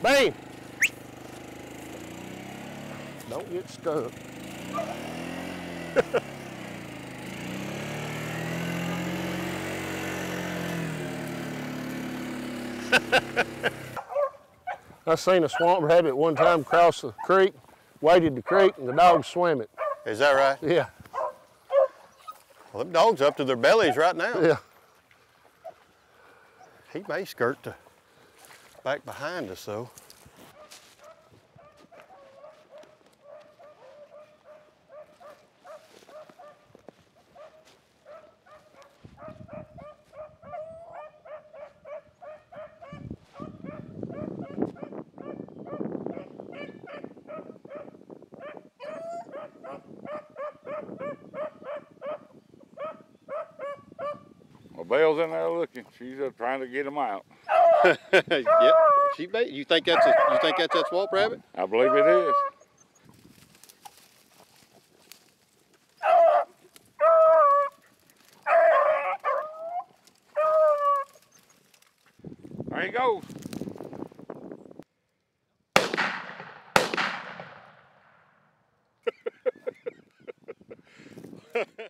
Bang! Don't get stuck. I seen a swamp rabbit one time cross the creek, waded the creek, and the dogs swam it. Is that right? Yeah. Well, them dogs up to their bellies right now. Yeah. He may skirt the back behind us, though. Belle's in there looking. She's up trying to get him out. Yep. She bait. You think that's that swamp rabbit? I believe it is. There he goes.